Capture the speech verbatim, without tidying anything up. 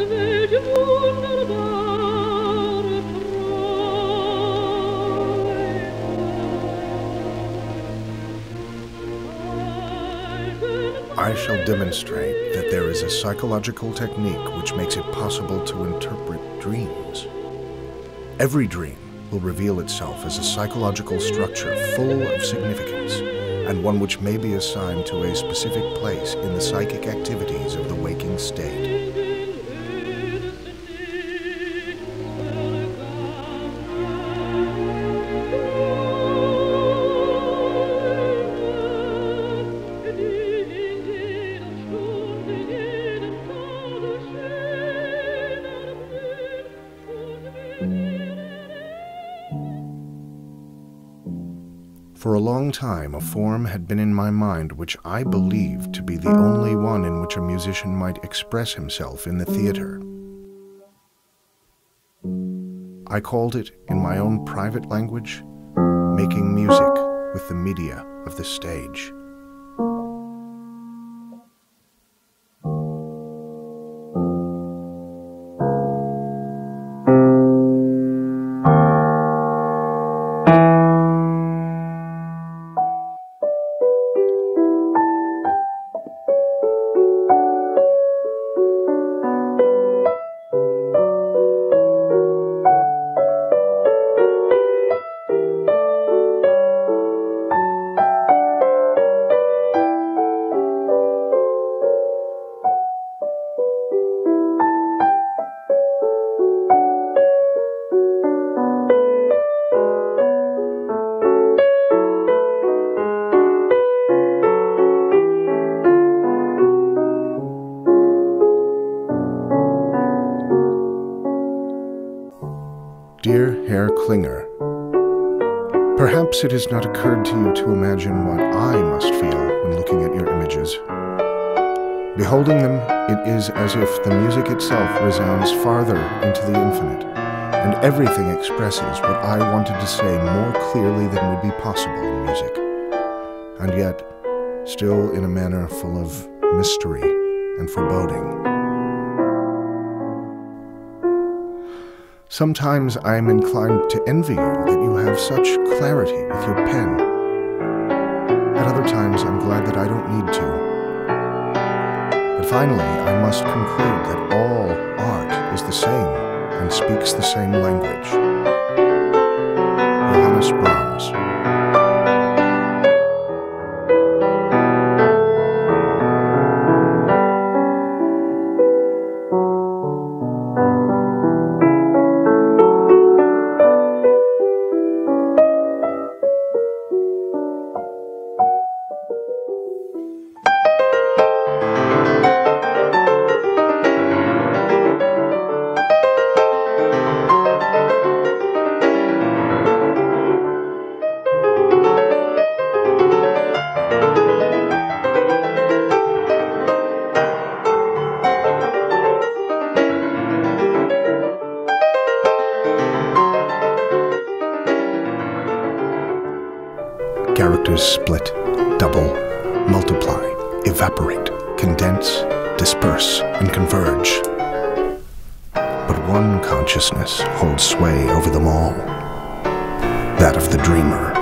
I shall demonstrate that there is a psychological technique which makes it possible to interpret dreams. Every dream will reveal itself as a psychological structure full of significance, and one which may be assigned to a specific place in the psychic activities of the waking state. For a long time, a form had been in my mind which I believed to be the only one in which a musician might express himself in the theater. I called it, in my own private language, making music with the media of the stage. Dear Herr Klinger, perhaps it has not occurred to you to imagine what I must feel when looking at your images. Beholding them, it is as if the music itself resounds farther into the infinite, and everything expresses what I wanted to say more clearly than would be possible in music, and yet still in a manner full of mystery and foreboding. Sometimes I am inclined to envy you that you have such clarity with your pen. At other times I'm glad that I don't need to. But finally, I must conclude that all art is the same and speaks the same language. Johannes Brahms. Characters split, double, multiply, evaporate, condense, disperse, and converge. But one consciousness holds sway over them all, that of the dreamer.